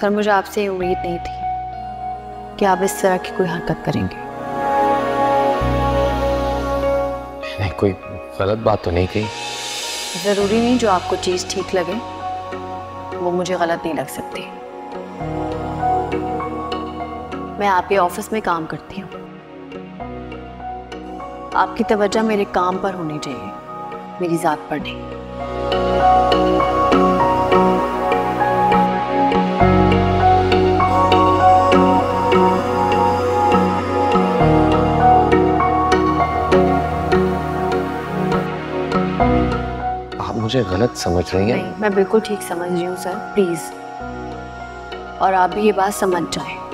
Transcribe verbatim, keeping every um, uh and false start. Sir, मुझे आपसे उम्मीद नहीं थी कि आप इस तरह की कोई हरकत करेंगे। नहीं, कोई गलत बात तो नहीं कही। जरूरी नहीं जो आपको चीज ठीक लगे वो मुझे गलत नहीं लग सकती। मैं आपके ऑफिस में काम करती हूँ, आपकी तवज्जो मेरे काम पर होनी चाहिए, मेरी जात पर नहीं। मुझे गलत समझ रही है? नहीं, मैं बिल्कुल ठीक समझ रही हूँ सर, प्लीज। और आप भी ये बात समझ जाए।